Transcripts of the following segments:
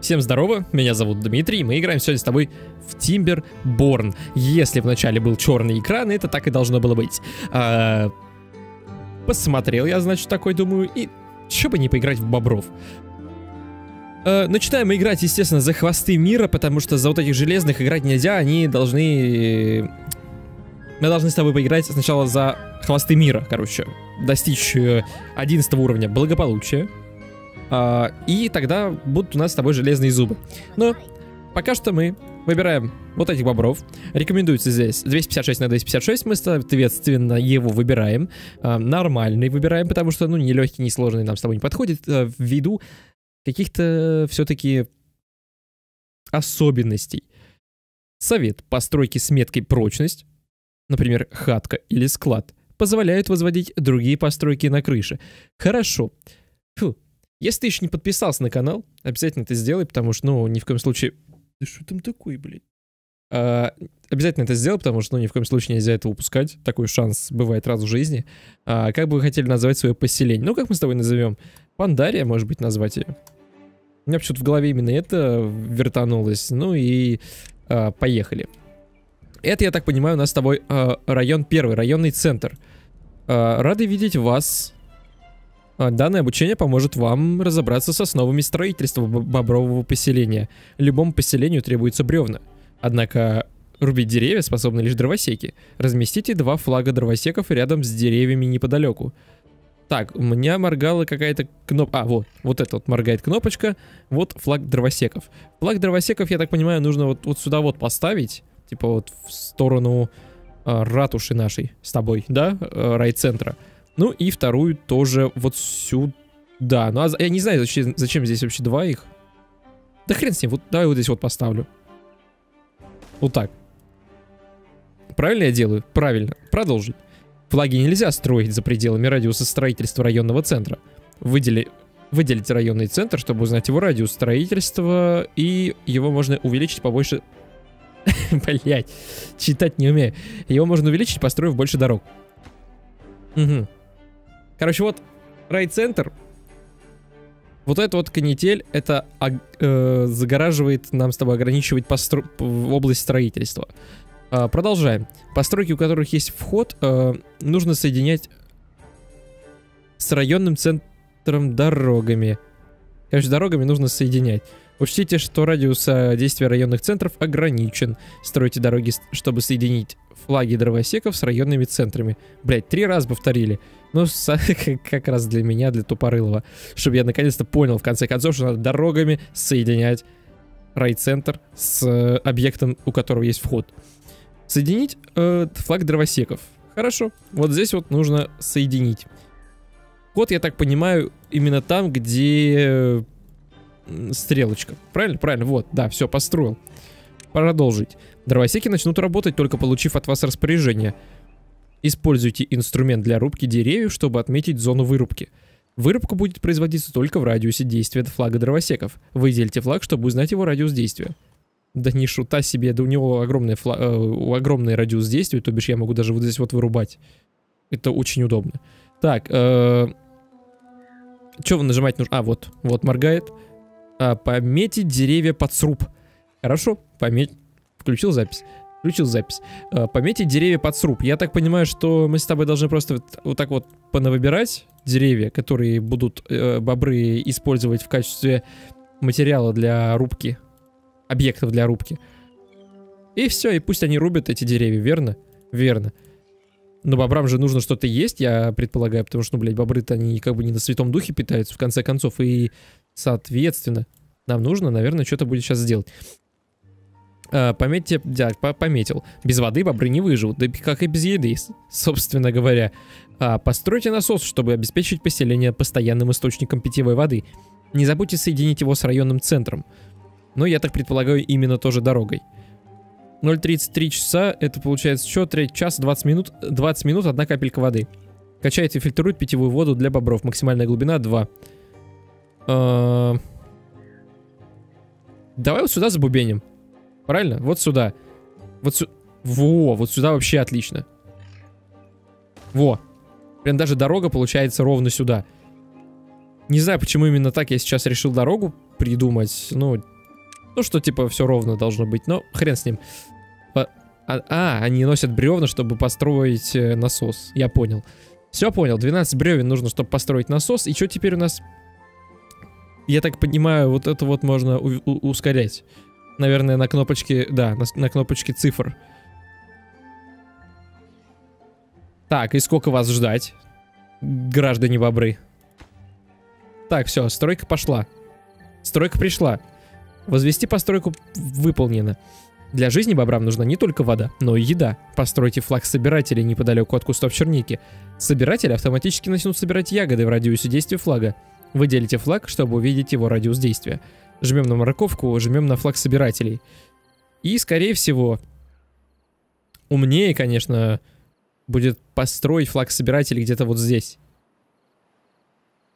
Всем здорово, меня зовут Дмитрий, мы играем сегодня с тобой в Timberborn. Если вначале был черный экран, это так и должно было быть. Посмотрел я, значит, такой, думаю, и чё бы не поиграть в бобров. Начинаем мы играть, естественно, за хвосты мира, потому что за вот этих железных играть нельзя, они должны... Мы должны с тобой поиграть сначала за хвосты мира, короче, достичь 11 уровня благополучия. И тогда будут у нас с тобой железные зубы. Но пока что мы выбираем вот этих бобров. Рекомендуется здесь 256 на 256. Мы, соответственно, его выбираем. Нормальный выбираем, потому что, ну, не легкий, не сложный нам с тобой не подходит. Ввиду каких-то все-таки особенностей. Совет постройки с меткой прочность. Например, хатка или склад. Позволяют возводить другие постройки на крыше. Хорошо. Фу. Если ты еще не подписался на канал, обязательно это сделай, потому что, ну, ни в коем случае... Да что там такое, блядь? Обязательно это сделай, потому что, ну, ни в коем случае нельзя это упускать. Такой шанс бывает раз в жизни. Как бы вы хотели назвать свое поселение? Ну, как мы с тобой назовем? Пандария, может быть, назвать ее. У меня почему-то в голове именно это вертанулось. Ну и поехали. Это, я так понимаю, у нас с тобой район первый, районный центр. Рады видеть вас. Данное обучение поможет вам разобраться с основами строительства бобрового поселения. Любому поселению требуются бревна. Однако рубить деревья способны лишь дровосеки. Разместите два флага дровосеков рядом с деревьями неподалеку. Так, у меня моргала какая-то кнопка. А, вот, вот это вот моргает кнопочка. Вот флаг дровосеков. Флаг дровосеков, я так понимаю, нужно вот сюда вот поставить. Типа вот в сторону ратуши нашей с тобой, да? Райцентра. Ну и вторую тоже вот сюда. Ну, а я не знаю, зачем здесь вообще два их. Да хрен с ним, вот давай вот здесь вот поставлю. Вот так. Правильно я делаю? Правильно. Продолжить. Флаги нельзя строить за пределами радиуса строительства районного центра. Выделить районный центр, чтобы узнать его радиус строительства. И его можно увеличить побольше... Блять, читать не умею. Его можно увеличить, построив больше дорог. Угу. Короче, вот райцентр. Вот эта вот канитель, это загораживает нам с тобой, ограничивает область строительства. Продолжаем. Постройки, у которых есть вход, нужно соединять с районным центром дорогами. Короче, дорогами нужно соединять. Учтите, что радиус действия районных центров ограничен. Стройте дороги, чтобы соединить флаги дровосеков с районными центрами. Блять, 3 раза повторили. Ну, как раз для меня, для тупорылого. Чтобы я наконец-то понял, в конце концов, что надо дорогами соединять райцентр с объектом, у которого есть вход. Соединить флаг дровосеков. Хорошо. Вот здесь вот нужно соединить. Вход, я так понимаю, именно там, где... стрелочка. Правильно? Правильно. Вот, да, все, построил. Продолжить. Дровосеки начнут работать, только получив от вас распоряжение. Используйте инструмент для рубки деревьев, чтобы отметить зону вырубки. Вырубка будет производиться только в радиусе действия флага дровосеков. Выделите флаг, чтобы узнать его радиус действия. Да не шута себе, да у него огромный радиус действия, то бишь я могу даже вот здесь вот вырубать. Это очень удобно. Так, чего нажимать нужно? А, вот, вот моргает. Пометить деревья под сруб. Хорошо, пометь. Включил запись. Включил запись. Пометить деревья под сруб. Я так понимаю, что мы с тобой должны просто вот так вот понавыбирать деревья, которые будут бобры использовать в качестве материала для рубки. Объектов для рубки. И все, и пусть они рубят эти деревья, верно? Верно. Но бобрам же нужно что-то есть, я предполагаю, потому что, ну, блядь, бобры-то они как бы не на святом духе питаются, в конце концов, и... Соответственно, нам нужно, наверное, что-то будет сейчас сделать. Пометьте, да, пометил. Без воды бобры не выживут, да как и без еды, собственно говоря. Постройте насос, чтобы обеспечить поселение постоянным источником питьевой воды. Не забудьте соединить его с районным центром. Но я так предполагаю, именно тоже дорогой. 0,33 часа, это получается что? 3 час, 20 минут, 1 капелька воды. Качает и фильтрует питьевую воду для бобров. Максимальная глубина 2. Давай вот сюда забубеним. Правильно? Вот сюда. Вот сюда. Во, вот сюда вообще отлично. Во. Прям даже дорога получается ровно сюда. Не знаю, почему именно так я сейчас решил дорогу придумать. Ну что, типа, все ровно должно быть. Но хрен с ним. Они носят бревна, чтобы построить насос. Я понял. Все понял. 12 бревен нужно, чтобы построить насос. И что теперь у нас? Я так понимаю, вот это вот можно ускорять. Наверное, на кнопочке... Да, на кнопочке цифр. Так, и сколько вас ждать, граждане бобры? Так, все, стройка пошла. Стройка пришла. Возвести постройку выполнено. Для жизни бобрам нужна не только вода, но и еда. Постройте флаг собирателей неподалеку от кустов черники. Собиратели автоматически начнут собирать ягоды в радиусе действия флага. Выделите флаг, чтобы увидеть его радиус действия. Жмем на морковку, жмем на флаг собирателей. И, скорее всего, умнее, конечно, будет построить флаг собирателей где-то вот здесь.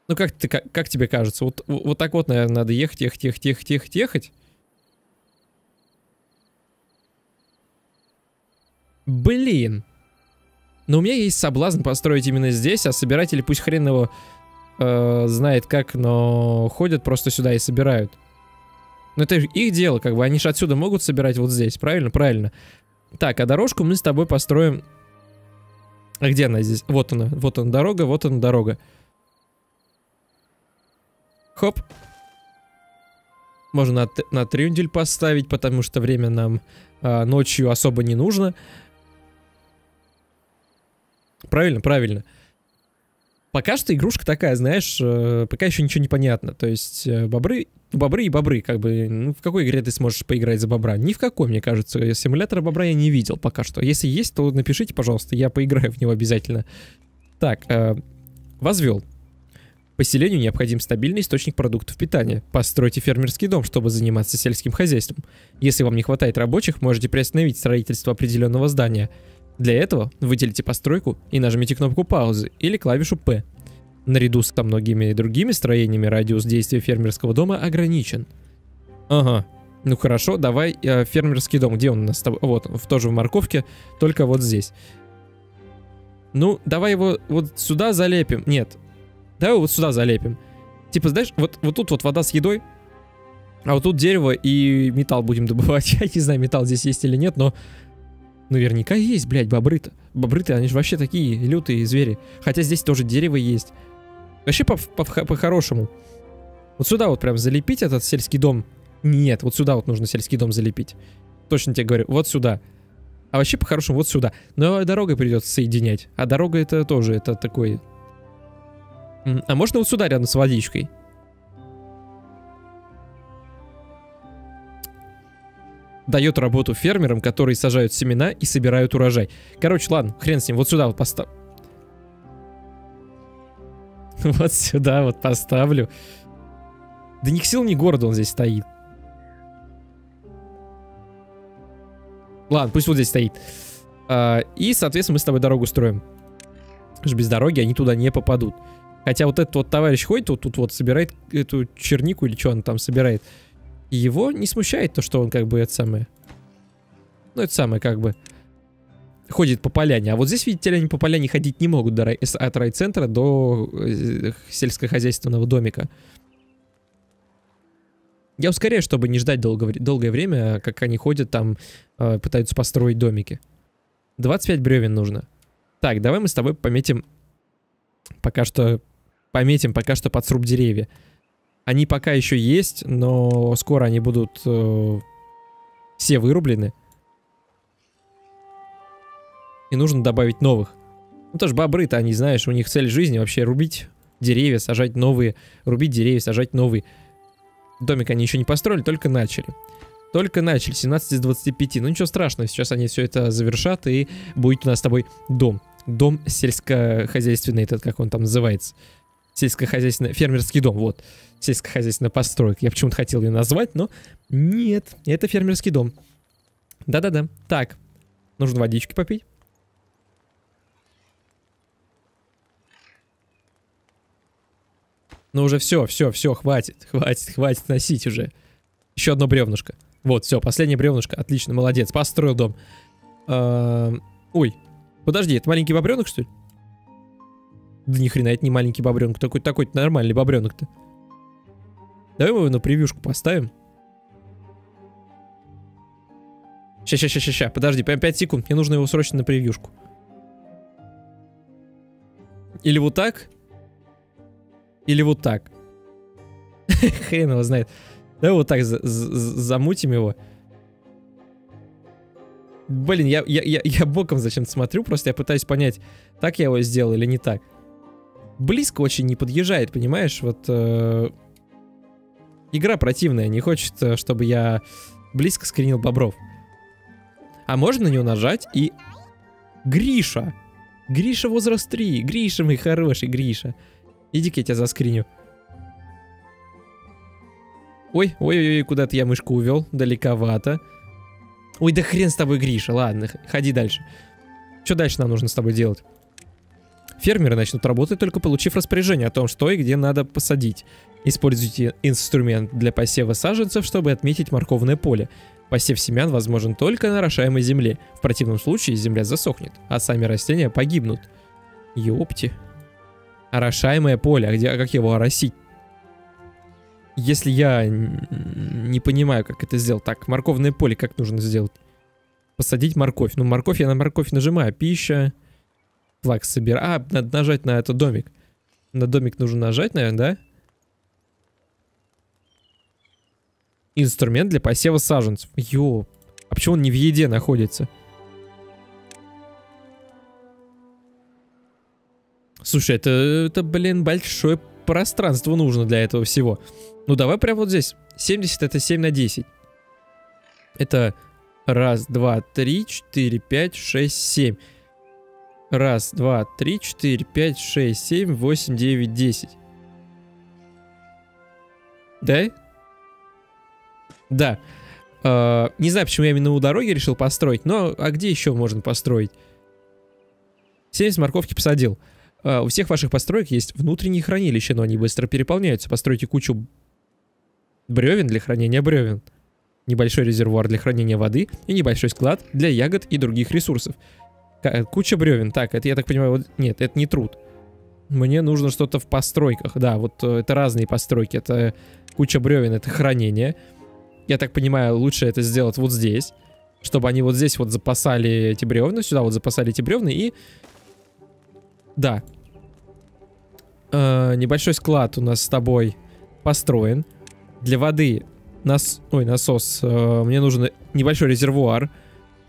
Ну как тебе кажется? Вот так вот, наверное, надо ехать. Блин. Но у меня есть соблазн построить именно здесь, а собиратели пусть хрен его знает как, но ходят просто сюда и собирают. Но это их дело, как бы, они же отсюда могут собирать вот здесь, правильно? Правильно. Так, а дорожку мы с тобой построим... А где она здесь? Вот она дорога, вот она дорога. Хоп. Можно на трюндель поставить, потому что время нам ночью особо не нужно. Правильно, правильно. Пока что игрушка такая, знаешь, пока еще ничего не понятно. То есть бобры, как бы, ну, в какой игре ты сможешь поиграть за бобра? Ни в какой, мне кажется. Симулятора бобра я не видел пока что. Если есть, то напишите, пожалуйста, я поиграю в него обязательно. Так, возвел. Поселению необходим стабильный источник продуктов питания. Постройте фермерский дом, чтобы заниматься сельским хозяйством. Если вам не хватает рабочих, можете приостановить строительство определенного здания. Для этого выделите постройку и нажмите кнопку паузы или клавишу P. Наряду со многими другими строениями радиус действия фермерского дома ограничен. Ага. Ну хорошо, давай фермерский дом. Где он у нас? Вот, тоже в морковке, только вот здесь. Ну, давай его вот сюда залепим. Нет. Давай вот сюда залепим. Типа, знаешь, вот тут вот вода с едой, а вот тут дерево и металл будем добывать. Я не знаю, металл здесь есть или нет, но наверняка есть, блядь, бобры-то. Бобры-то, они же вообще такие лютые звери. Хотя здесь тоже дерево есть. Вообще по-хорошему. Вот сюда вот прям залепить этот сельский дом. Нет, вот сюда вот нужно сельский дом залепить. Точно тебе говорю, вот сюда. А вообще по-хорошему вот сюда. Но дорогой придется соединять. А дорога это тоже, это такой... А можно вот сюда, рядом с водичкой? Дает работу фермерам, которые сажают семена и собирают урожай. Короче, ладно, хрен с ним. Вот сюда вот поставлю. Вот сюда вот поставлю. Да ни к сил, ни города он здесь стоит. Ладно, пусть вот здесь стоит. И, соответственно, мы с тобой дорогу строим. Потому что без дороги они туда не попадут. Хотя вот этот вот товарищ ходит, вот тут вот собирает эту чернику или что он там собирает. И его не смущает то, что он как бы это самое... Ну, это самое как бы... Ходит по поляне. А вот здесь, видите ли, они по поляне ходить не могут от райцентра до сельскохозяйственного домика. Я ускоряю, чтобы не ждать долгое время, как они ходят там, пытаются построить домики. 25 бревен нужно. Так, давай мы с тобой пометим... Пока что под сруб деревья. Они пока еще есть, но скоро они будут все вырублены. И нужно добавить новых. Ну тоже бобры-то, они, знаешь, у них цель жизни вообще рубить деревья, сажать новые. Рубить деревья, сажать новые. Домик они еще не построили, только начали. 17 из 25. Ну ничего страшного, сейчас они все это завершат и будет у нас с тобой дом. Дом сельскохозяйственный, этот, как он там называется. Сельскохозяйственный, фермерский дом, вот. Сельскохозяйственная постройка. Я почему-то хотел ее назвать, но нет, это фермерский дом. Да-да-да. Так, нужно водички попить. Ну уже все, хватит носить уже. Еще одно бревнышко. Вот, все, последнее бревнышко. Отлично, молодец, построил дом. Ой. Подожди, это маленький бобренок, что ли? Да ни хрена, это не маленький бобренок. Такой-то нормальный бобренок-то. Давай мы его на превьюшку поставим. Ща. Подожди, прям 5 секунд. Мне нужно его срочно на превьюшку. Или вот так. Или вот так. Хрен его знает. Давай вот так замутим его. Блин, я боком зачем-то смотрю. Просто я пытаюсь понять, так я его сделал или не так. Близко очень не подъезжает, понимаешь? Вот... Игра противная. Не хочет, чтобы я близко скринил бобров. А можно на него нажать и... Гриша! Гриша возраст 3. Гриша, мой хороший, Гриша. Иди-ка я тебя заскриню. Ой, куда-то я мышку увел. Далековато. Ой, да хрен с тобой, Гриша. Ладно, ходи дальше. Что дальше нам нужно с тобой делать? Фермеры начнут работать, только получив распоряжение о том, что и где надо посадить. Используйте инструмент для посева саженцев, чтобы отметить морковное поле. Посев семян возможен только на орошаемой земле. В противном случае земля засохнет, а сами растения погибнут. Ёпти. Орошаемое поле. А как его оросить? Если я не понимаю, как это сделать. Так, морковное поле как нужно сделать? Посадить морковь. Ну, морковь, я на морковь нажимаю. Пища. Флаг собираю. А, надо нажать на этот домик. На домик нужно нажать, наверное, да? Инструмент для посева саженцев. Ё. А почему он не в еде находится? Слушай, это блин, большое пространство нужно для этого всего. Ну, давай прямо вот здесь. 70 это 7 на 10. Это 1, 2, 3, 4, 5, 6, 7. 1, 2, 3, 4, 5, 6, 7, 8, 9, 10. Да? Да. Не знаю, почему я именно у дороги решил построить, но а где еще можно построить? 70 морковки посадил. У всех ваших построек есть внутренние хранилища, но они быстро переполняются. Постройте кучу бревен для хранения бревен, небольшой резервуар для хранения воды и небольшой склад для ягод и других ресурсов. Куча бревен. Так, это я так понимаю, вот... Нет, это не труд. Мне нужно что-то в постройках. Да, вот это разные постройки. Это куча бревен, это хранение. Я так понимаю, лучше это сделать вот здесь, чтобы они вот здесь вот запасали эти бревна, сюда вот запасали эти бревна и... Да. Небольшой склад у нас с тобой построен. Для воды... насос. Мне нужен небольшой резервуар.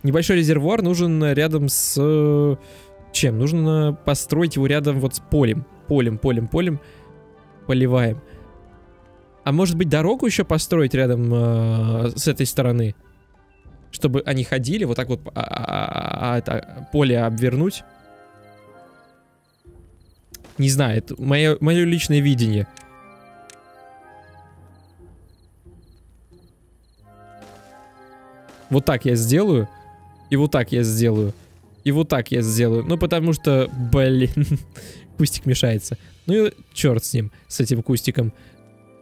Небольшой резервуар нужен рядом с... чем? Нужно построить его рядом вот с полем. Полем. Поливаем. А может быть, дорогу еще построить рядом с этой стороны? Чтобы они ходили, вот так вот поле обвернуть. Не знаю, это мое личное видение. Вот так я сделаю. И вот так я сделаю. И вот так я сделаю. Ну, потому что, блин, кустик мешается. Ну и черт с ним, с этим кустиком.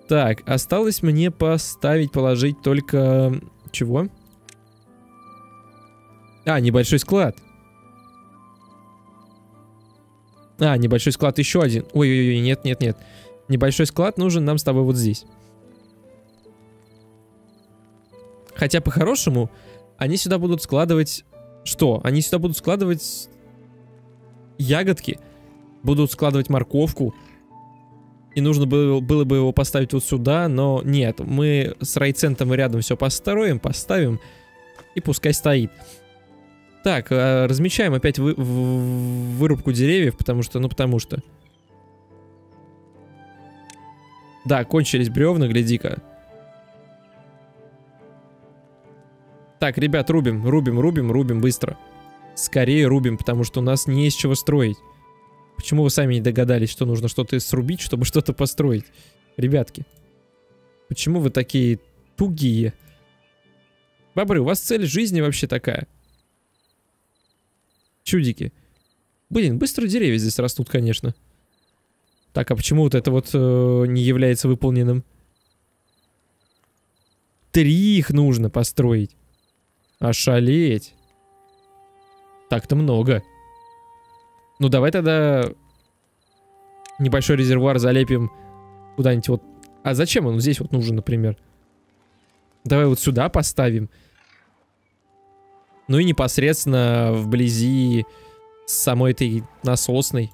Так, осталось мне положить только... Чего? А, небольшой склад. А, небольшой склад еще один. Ой-ой-ой, нет. Небольшой склад нужен нам с тобой вот здесь. Хотя, по-хорошему, они сюда будут складывать... Что? Они сюда будут складывать ягодки. Будут складывать морковку. И нужно было бы его поставить вот сюда, но нет. Мы с райцентром рядом все поставим, и пускай стоит. Так, размечаем опять вырубку деревьев, потому что... Да, кончились бревна, гляди-ка. Так, ребят, рубим быстро. Скорее рубим, потому что у нас не из чего строить. Почему вы сами не догадались, что нужно что-то срубить, чтобы что-то построить? Ребятки, почему вы такие тугие? Бобры, у вас цель жизни вообще такая. Чудики. Блин, быстро деревья здесь растут, конечно. Так, а почему вот это вот не является выполненным? 3 их нужно построить. Ошалеть. Так-то много. Ну, давай тогда небольшой резервуар залепим куда-нибудь вот. А зачем он здесь вот нужен, например? Давай вот сюда поставим. Ну и непосредственно вблизи самой этой насосной.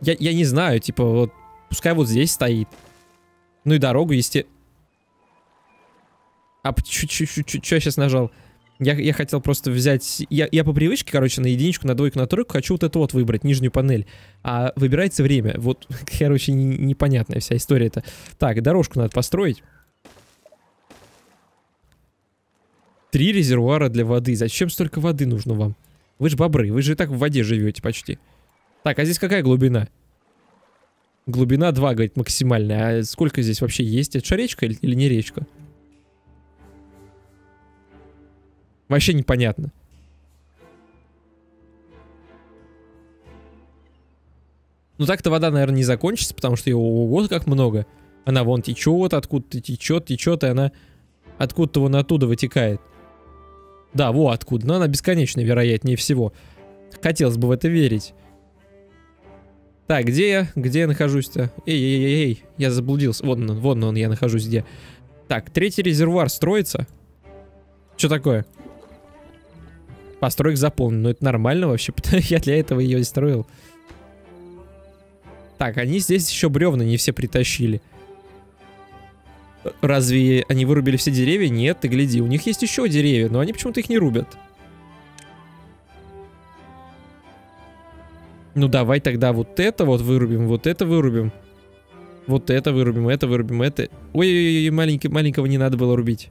Я не знаю, типа вот... Пускай вот здесь стоит. Ну и дорогу, естественно... А чуть-чуть я сейчас нажал? Я хотел просто взять... Я по привычке, короче, на единичку, на двойку, на тройку хочу вот это вот выбрать, нижнюю панель. А выбирается время. Вот, короче, непонятная вся история-то. Так, дорожку надо построить. 3 резервуара для воды. Зачем столько воды нужно вам? Вы же бобры, вы же и так в воде живете почти. Так, а здесь какая глубина? Глубина 2, говорит, максимальная. А сколько здесь вообще есть? Это же речка или не речка? Вообще непонятно. Ну так-то вода, наверное, не закончится, потому что ее ого как много. Она вон течет, откуда-то течет, и она откуда-то вон оттуда вытекает. Да, во откуда. Но она бесконечная, вероятнее всего. Хотелось бы в это верить. Так, где я? Где я нахожусь-то? Эй, я заблудился. Вон он, я нахожусь где. Так, 3-й резервуар строится. Что такое? Постройка заполнена. Ну, это нормально вообще, потому что я для этого ее и строил. Так, они здесь еще бревна не все притащили. Разве они вырубили все деревья? Нет, ты гляди, у них есть еще деревья, но они почему-то их не рубят. Ну давай тогда вот это вот вырубим, вот это вырубим. Вот это вырубим, это вырубим, это... Ой-ой-ой, маленького не надо было рубить.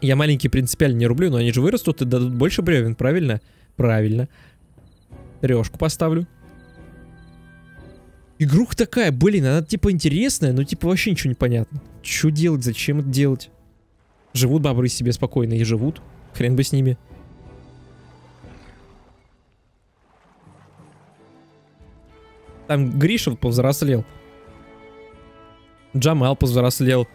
Я маленькие принципиально не рублю, но они же вырастут и дадут больше бревен, правильно? Правильно. 3-шку поставлю. Игруха такая, блин, она типа интересная, но типа вообще ничего не понятно. Что делать, зачем это делать? Живут бобры себе спокойно и живут. Хрен бы с ними. Там Гриша повзрослел. Джамал повзрослел.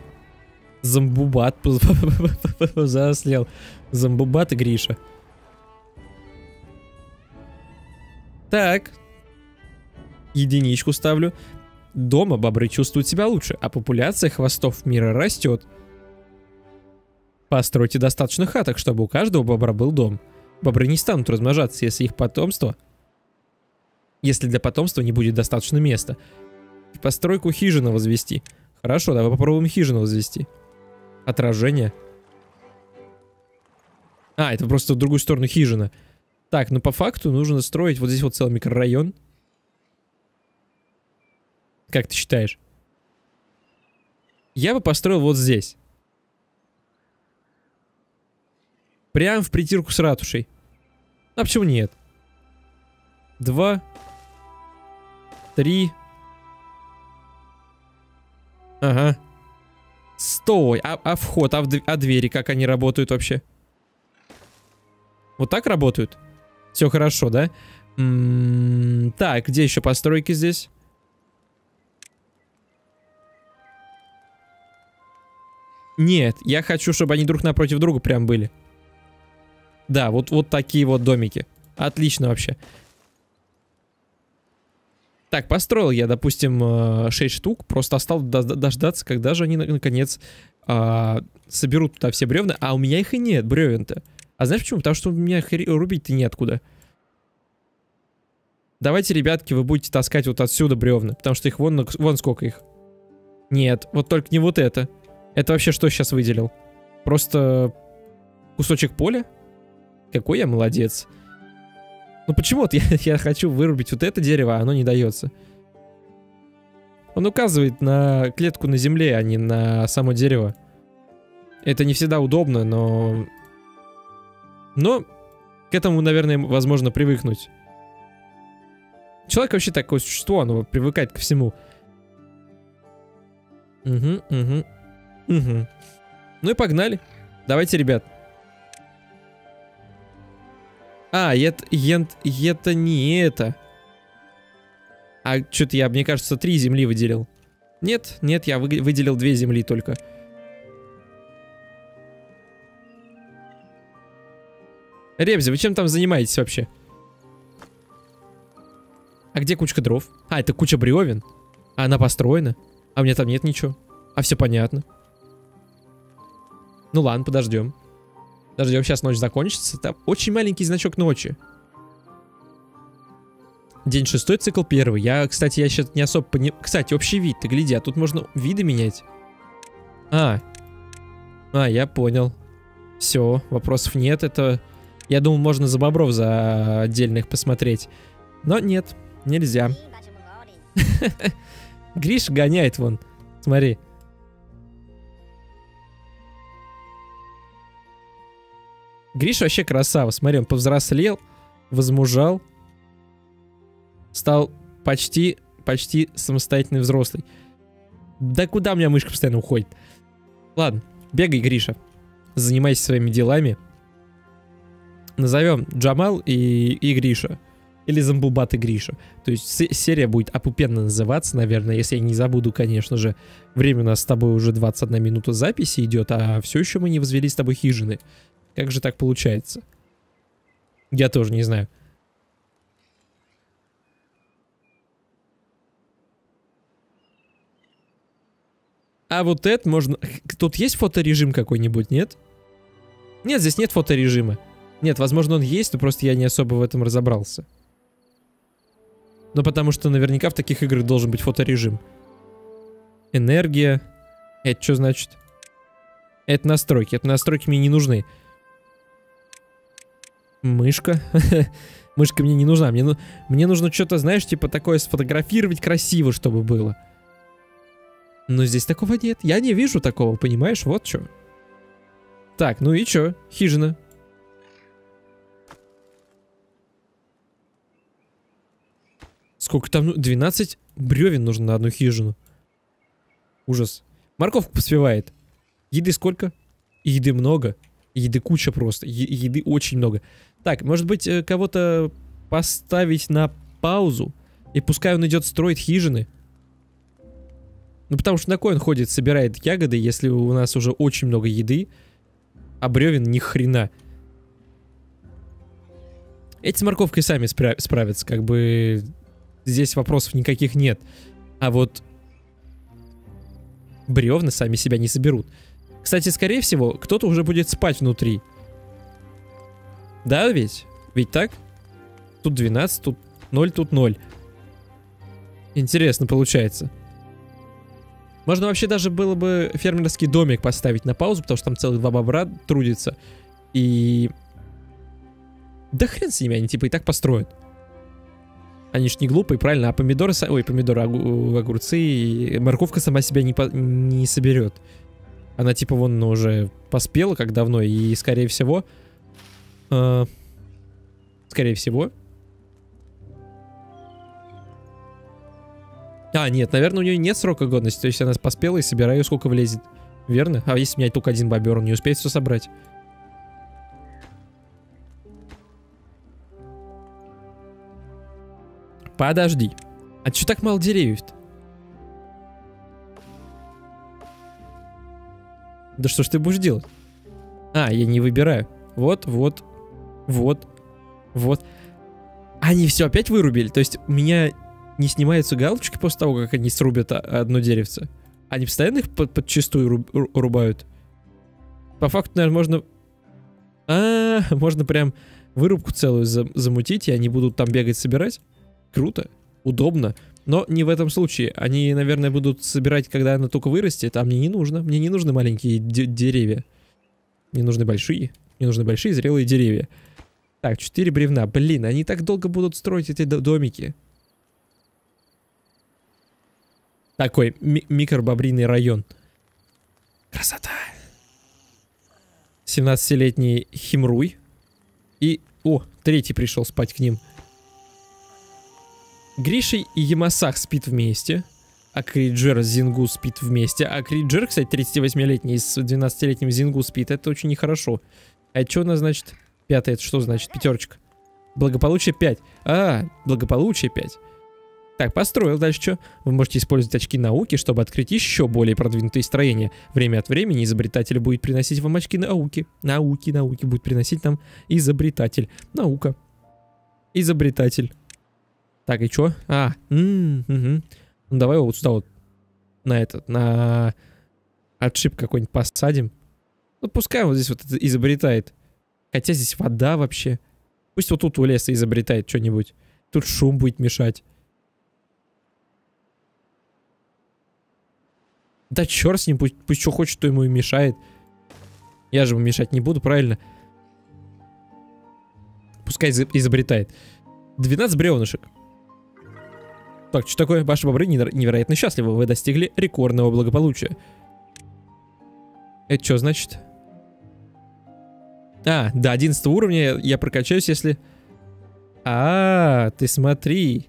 Замбубат повзрослел. Замбубат и Гриша. Так. Единичку ставлю. Дома бобры чувствуют себя лучше, а популяция хвостов мира растет. Постройте достаточно хаток, чтобы у каждого бобра был дом. Бобры не станут размножаться, если их потомство... Если для потомства не будет достаточно места. Постройку хижины возвести. Хорошо, давай попробуем хижину возвести. Отражение. А, это просто в другую сторону хижина. Так, ну по факту нужно строить вот здесь вот целый микрорайон. Как ты считаешь? Я бы построил вот здесь. Прям в притирку с ратушей. А почему нет? 2, 3. Ага. Стой. А вход, а двери, как они работают вообще? Вот так работают? Все хорошо, да? Так, где еще постройки здесь? Нет, я хочу, чтобы они друг напротив друга прям были. Да, вот такие вот домики. Отлично вообще. Так, построил я, допустим, 6 штук. Просто осталось дождаться, когда же они наконец соберут туда все бревна. А у меня их и нет, бревен-то. А знаешь почему? Потому что у меня их рубить-то неоткуда. Давайте, ребятки, вы будете таскать вот отсюда бревна. Потому что их вон сколько их. Нет, вот только не вот это. Это вообще что сейчас выделил? Просто кусочек поля? Какой я молодец. Ну почему-то я хочу вырубить вот это дерево, а оно не дается. Он указывает на клетку на земле, а не на само дерево. Это не всегда удобно, но... Но к этому, наверное, возможно привыкнуть. Человек вообще такое существо, оно привыкает ко всему. Угу. Ну и погнали. Давайте, ребят. А, это не это. А что-то я, мне кажется, 3 земли выделил. Нет, я выделил 2 земли только. Ребзи, вы чем там занимаетесь вообще? А где кучка дров? А, это куча бревен. А она построена. А у меня там нет ничего. А все понятно. Ну ладно, подождем. Подождем, сейчас ночь закончится. Там очень маленький значок ночи. День 6, цикл 1. Я, кстати, сейчас не особо понимаю. Кстати, общий вид, ты гляди, а тут можно виды менять. А, я понял. Все, вопросов нет. Это, я думал, можно за бобров за отдельных посмотреть. Но нет, нельзя. Гриш гоняет вон, смотри. Гриш вообще красава, смотри, он повзрослел, возмужал. Стал почти самостоятельный взрослый. Да куда у меня мышка постоянно уходит? Ладно, бегай, Гриша. Занимайся своими делами. Назовем Джамал и Гриша. Или Замбубат и Гриша. То есть серия будет опупенно называться, наверное, если я не забуду, конечно же. Время у нас с тобой уже 21 минута записи идет, а все еще мы не возвели с тобой хижины. Как же так получается? Я тоже не знаю. А вот это можно... Тут есть фоторежим какой-нибудь, нет? Нет, здесь нет фоторежима. Нет, возможно, он есть, но просто я не особо в этом разобрался. Но потому что наверняка в таких играх должен быть фоторежим. Энергия. Это что значит? Это настройки. Это настройки мне не нужны. Мышка. Мышка мне не нужна. Мне нужно что-то, знаешь, типа такое сфотографировать красиво, чтобы было. Но здесь такого нет. Я не вижу такого, понимаешь? Вот что. Так, ну и что? Хижина. Сколько там? 12 бревен нужно на одну хижину. Ужас. Морковку поспевает. Еды сколько? Еды много. Еды куча просто. Еды очень много. Так, может быть, кого-то поставить на паузу? И пускай он идет строить хижины. Ну, потому что на кой он ходит, собирает ягоды, если у нас уже очень много еды, а бревен ни хрена. Эти с морковкой сами справятся, как бы здесь вопросов никаких нет. А вот бревна сами себя не соберут. Кстати, скорее всего, кто-то уже будет спать внутри. Да ведь? Ведь так? Тут 12, тут 0, тут 0. Интересно получается. Можно вообще даже было бы фермерский домик поставить на паузу, потому что там целых два бобра трудятся. И... Да хрен с ними, они типа и так построят. Они ж не глупые, правильно? А помидоры... Ой, помидоры, огурцы и морковка сама себя не соберет. Она типа вон уже поспела как давно, и скорее всего... Скорее всего... А, нет, наверное, у нее нет срока годности. То есть она поспела и собираю, сколько влезет. Верно? А если у меня только один бобер, он не успеет все собрать. Подожди. А че так мало деревьев-то? Да что ж ты будешь делать? А, я не выбираю. Вот, вот, вот, вот. Они все опять вырубили. То есть меня... Не снимаются галочки после того, как они срубят одно деревце. Они постоянно их подчистую рубают. По факту, наверное, можно... можно прям вырубку целую замутить, и они будут там бегать собирать. Круто, удобно. Но не в этом случае. Они, наверное, будут собирать, когда она только вырастет, а мне не нужно. Мне не нужны маленькие деревья. Мне нужны большие. Мне нужны большие зрелые деревья. Так, 4 бревна. Блин, они так долго будут строить эти домики. Такой микробобриный район. Красота. 17-летний Химруй. И... О, третий пришел спать к ним. Гриша и Ямасах спит вместе. А Криджер с Зингу спит вместе. А Криджер, кстати, 38-летний с 12-летним Зингу спит. Это очень нехорошо. А это что у нас значит? Пятое, это что значит? Пятерочка. Благополучие 5. А, благополучие 5. Так, построил. Дальше что? Вы можете использовать очки науки, чтобы открыть еще более продвинутые строения. Время от времени изобретатель будет приносить вам очки науки. Науки будет приносить нам изобретатель. Наука. Изобретатель. Так, и чё? А, ну, давай его вот сюда вот на этот, на отшиб какой-нибудь посадим. Ну, пускай вот здесь вот это изобретает. Хотя здесь вода вообще. Пусть вот тут у леса изобретает что-нибудь. Тут шум будет мешать. Да черт с ним, пусть что хочет, то ему и мешает. Я же ему мешать не буду, правильно? Пускай изобретает. 12 бревнышек. Так, что такое? Ваши бобры невероятно счастливы. Вы достигли рекордного благополучия. Это что значит? А, до 11 уровня я прокачаюсь, если... А, ты смотри.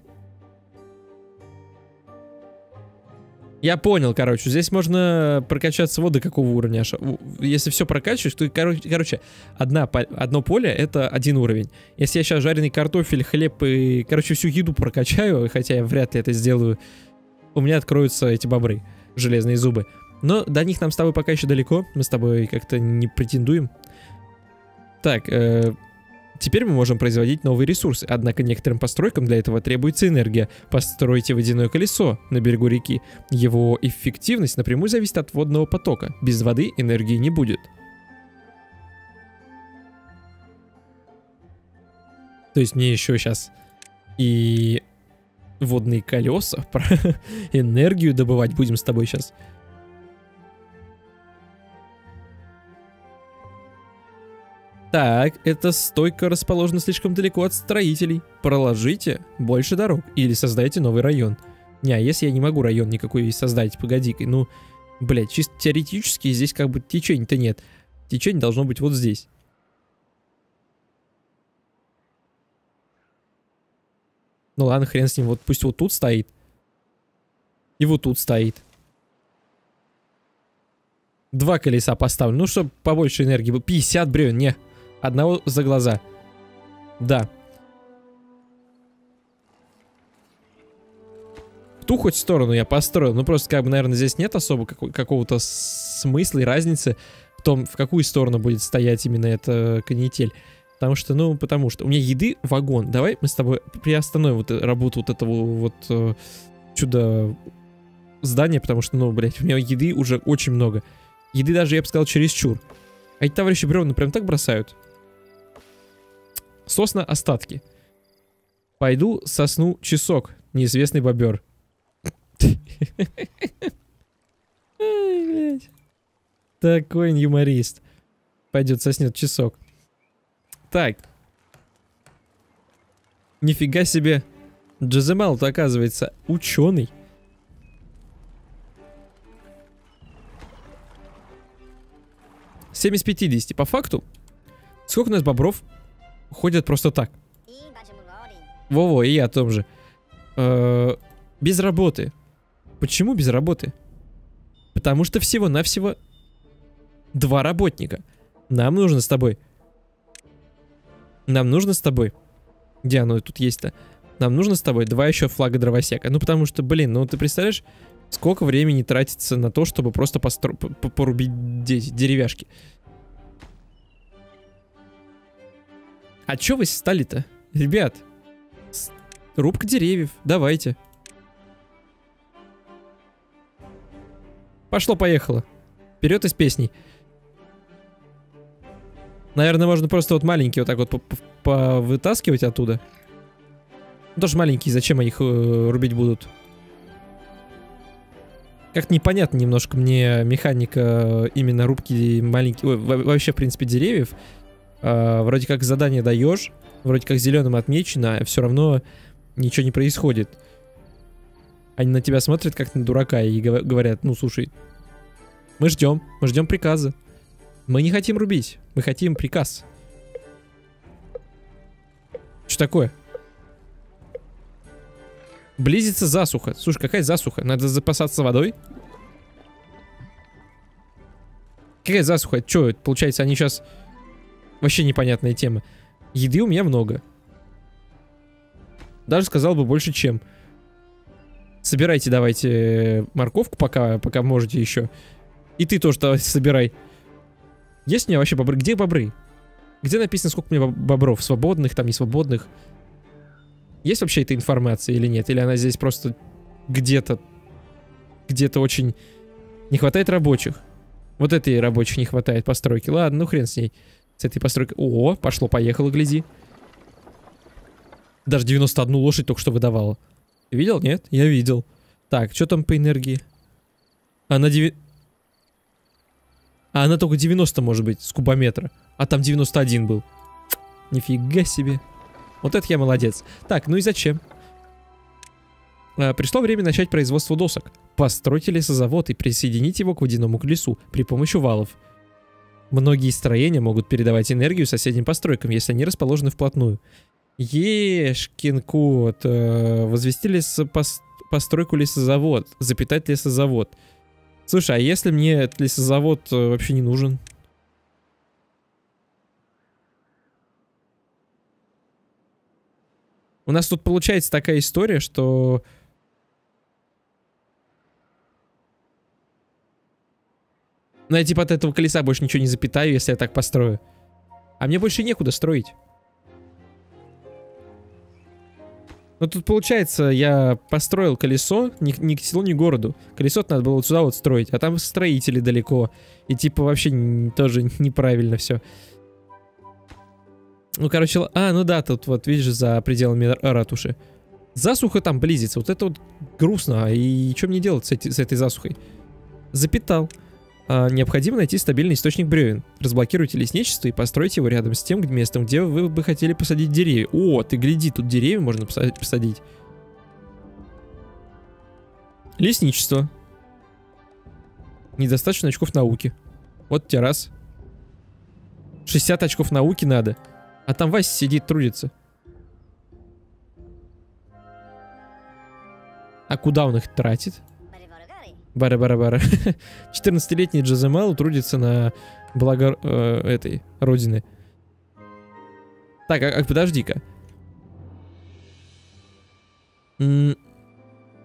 Я понял, короче. Здесь можно прокачаться вот до какого уровня. Если все прокачиваешь, то, короче, одно поле — это один уровень. Если я сейчас жареный картофель, хлеб и, короче, всю еду прокачаю, хотя я вряд ли это сделаю, у меня откроются эти бобры, железные зубы. Но до них нам с тобой пока еще далеко. Мы с тобой как-то не претендуем. Так, теперь мы можем производить новые ресурсы. Однако некоторым постройкам для этого требуется энергия. Постройте водяное колесо на берегу реки. Его эффективность напрямую зависит от водного потока. Без воды энергии не будет. То есть мне еще сейчас и водные колеса, энергию добывать будем с тобой сейчас. Так, эта стойка расположена слишком далеко от строителей. Проложите больше дорог или создайте новый район. Не, а если я не могу район никакой создать, погоди-ка, ну, блядь, чисто теоретически здесь как бы течения-то нет. Течение должно быть вот здесь. Ну ладно, хрен с ним, вот пусть вот тут стоит. И вот тут стоит. Два колеса поставлю, ну, чтобы побольше энергии было. 50 бревен, не. Одного за глаза. Да. Ту хоть сторону я построил. Ну просто как бы, наверное, здесь нет особо какого-то смысла и разницы в том, в какую сторону будет стоять именно эта канитель. Потому что, ну, потому что. У меня еды вагон. Давай мы с тобой приостановим вот работу вот этого вот чудо здания. Потому что, ну, блядь, у меня еды уже очень много. Еды даже, я бы сказал, чересчур. А эти товарищи бревна прям так бросают. Сосна остатки. Пойду сосну часок. Неизвестный бобер. Такой юморист. Пойдет соснет часок. Так. Нифига себе. Джаземал-то, оказывается, ученый. Из 50 по факту. Сколько у нас бобров ходят просто так? Во-во, и я о том же. Без работы. Почему без работы? Потому что всего-навсего 2 работника. Нам нужно с тобой. Нам нужно с тобой. Где оно тут есть-то? Нам нужно с тобой 2 еще флага дровосека. Ну потому что, блин, ну ты представляешь, сколько времени тратится на то, чтобы просто порубить деревяшки. А чё вы стали-то? Ребят, рубка деревьев, давайте. Пошло-поехало. Вперед из песней. Наверное, можно просто вот маленькие вот так вот повытаскивать оттуда. Ну, тоже маленькие, зачем они их рубить будут? Как-то непонятно немножко мне механика именно рубки маленьких... Вообще, в принципе, деревьев. Вроде как задание даешь, вроде как зеленым отмечено, а все равно ничего не происходит. Они на тебя смотрят как на дурака и говорят, ну, слушай, мы ждем приказа. Мы не хотим рубить, мы хотим приказ. Что такое? Близится засуха. Слушай, какая засуха? Надо запасаться водой? Какая засуха? Че, получается, они сейчас... Вообще непонятная тема. Еды у меня много. Даже сказал бы больше, чем. Собирайте, давайте, морковку, пока можете еще. И ты тоже давай собирай. Есть у меня вообще бобры? Где бобры? Где написано, сколько у меня бобров? Свободных, там, несвободных? Есть вообще эта информация или нет? Или она здесь просто где-то... Где-то очень... Не хватает рабочих. Вот этой рабочих не хватает постройки. Ладно, ну хрен с ней. С этой постройкой... О, пошло-поехало, гляди. Даже 91 лошадь только что выдавала. Ты видел? Нет? Я видел. Так, что там по энергии? Она 9... А она только 90, может быть, с кубометра. А там 91 был. Нифига себе. Вот это я молодец. Так, ну и зачем? Пришло время начать производство досок. Постройте лесозавод и присоедините его к водяному колесу при помощи валов. Многие строения могут передавать энергию соседним постройкам, если они расположены вплотную. Ешкин кот. Возвести постройку лесозавод. Запитать лесозавод. Слушай, а если мне этот лесозавод вообще не нужен? У нас тут получается такая история, что... Ну, я типа от этого колеса больше ничего не запитаю, если я так построю. А мне больше некуда строить. Ну, тут получается, я построил колесо ни к селу, ни к городу. Колесо-то надо было вот сюда вот строить, а там строители далеко. И типа вообще тоже неправильно все. Ну, короче, а, ну да, тут вот, видишь, за пределами ратуши. Засуха там близится. Вот это вот грустно. И что мне делать с этой засухой? Запитал. Необходимо найти стабильный источник бревен. Разблокируйте лесничество и постройте его рядом с тем местом, где вы бы хотели посадить деревья. О, ты гляди, тут деревья можно посадить. Лесничество. Недостаточно очков науки. Вот тебе раз. 60 очков науки надо. А там Вася сидит, трудится. А куда он их тратит? Бара-бара-бара. 14-летний Джаземал трудится на благо этой родины. Так, подожди-ка.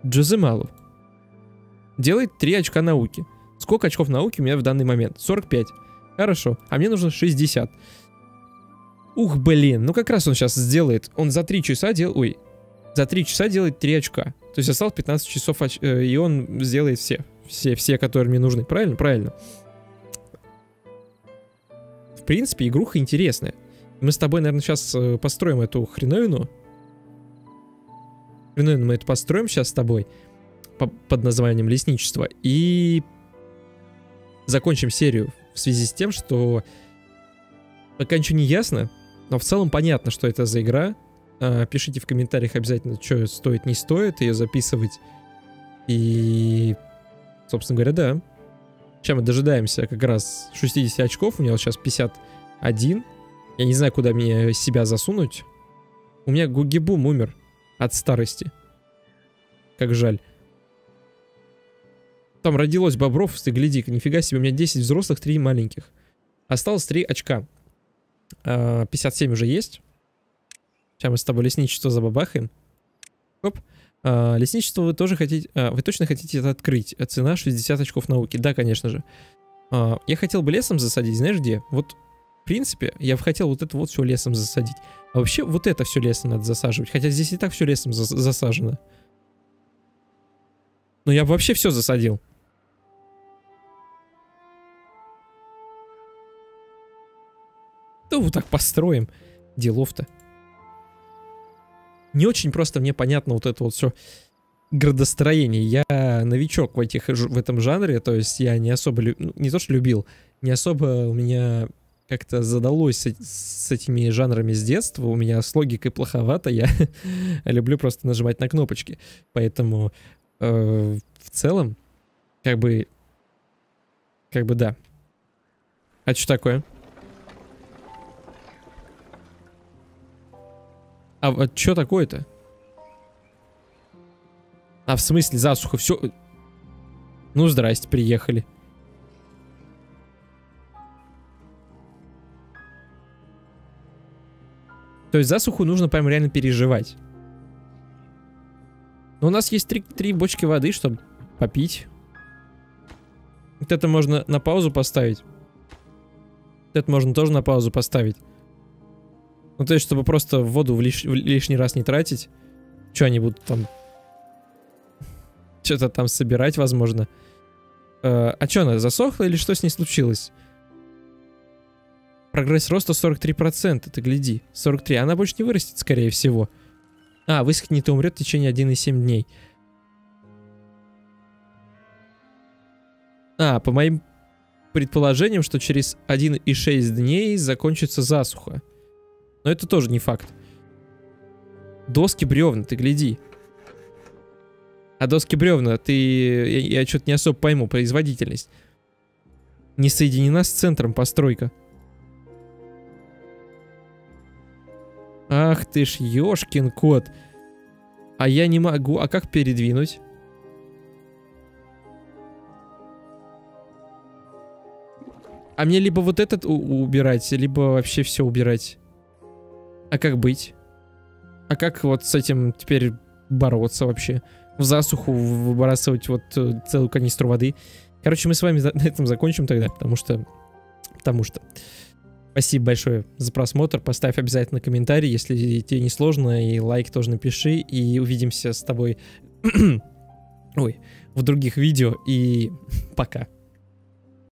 Джаземалу. Делает 3 очка науки. Сколько очков науки у меня в данный момент? 45. Хорошо. А мне нужно 60. Ух, блин, ну как раз он сейчас сделает. Он за 3 часа делает... Ой. За 3 часа делает 3 очка. То есть осталось 15 часов, и он сделает все. Все, которые мне нужны. Правильно? Правильно. В принципе, игруха интересная. Мы с тобой, наверное, сейчас построим эту хреновину. Хреновину мы эту построим сейчас с тобой. Под названием лесничество. И... Закончим серию в связи с тем, что... Пока ничего не ясно. Но в целом понятно, что это за игра. Пишите в комментариях обязательно, что стоит, не стоит ее записывать. И, собственно говоря, да. Сейчас мы дожидаемся как раз 60 очков. У меня вот сейчас 51. Я не знаю, куда мне себя засунуть. У меня Гугибум умер от старости. Как жаль. Там родилось бобров, ты гляди-ка, нифига себе. У меня 10 взрослых, 3 маленьких. Осталось 3 очка. 57 уже есть. Сейчас мы с тобой лесничество забабахаем. Оп. Лесничество вы тоже хотите... Вы точно хотите это открыть? Цена 60 очков науки. Да, конечно же. Я хотел бы лесом засадить. Знаешь где? Вот, в принципе, я бы хотел вот это вот все лесом засадить. А вообще вот это все лесом надо засаживать. Хотя здесь и так все лесом засажено. Но я бы вообще все засадил. Да вот так построим. Делов-то. Не очень просто мне понятно вот это вот все градостроение. Я новичок в этом жанре, то есть я не особо, не то что любил, не особо у меня как-то задалось с этими жанрами с детства. У меня с логикой плоховато, я люблю просто нажимать на кнопочки. Поэтому в целом, как бы да. А что такое? А вот что такое-то? А в смысле засуха? Все... Ну, здрасте, приехали. То есть засуху нужно прям реально переживать. Но у нас есть 3 бочки воды, чтобы попить. Вот это можно на паузу поставить. Вот это можно тоже на паузу поставить. Ну, то есть, чтобы просто воду в лишний раз не тратить. Что они будут там? Что-то там собирать, возможно. А что она, засохла или что с ней случилось? Прогресс роста 43%, ты гляди. 43, она больше не вырастет, скорее всего. А, высохнет и умрет в течение 1,7 дней. А, по моим предположениям, что через 1,6 дней закончится засуха. Но это тоже не факт. Доски бревна, ты гляди. А доски бревна, я что-то не особо пойму, производительность. Не соединена с центром постройка. Ах ты ж, ёшкин кот. А я не могу, а как передвинуть? А мне либо вот этот убирать, либо вообще все убирать. А как быть? А как вот с этим теперь бороться вообще? В засуху выбрасывать вот целую канистру воды. Короче, мы с вами на этом закончим тогда, потому что... Спасибо большое за просмотр. Поставь обязательно комментарий, если тебе не сложно. И лайк тоже напиши. И увидимся с тобой в других видео. И пока.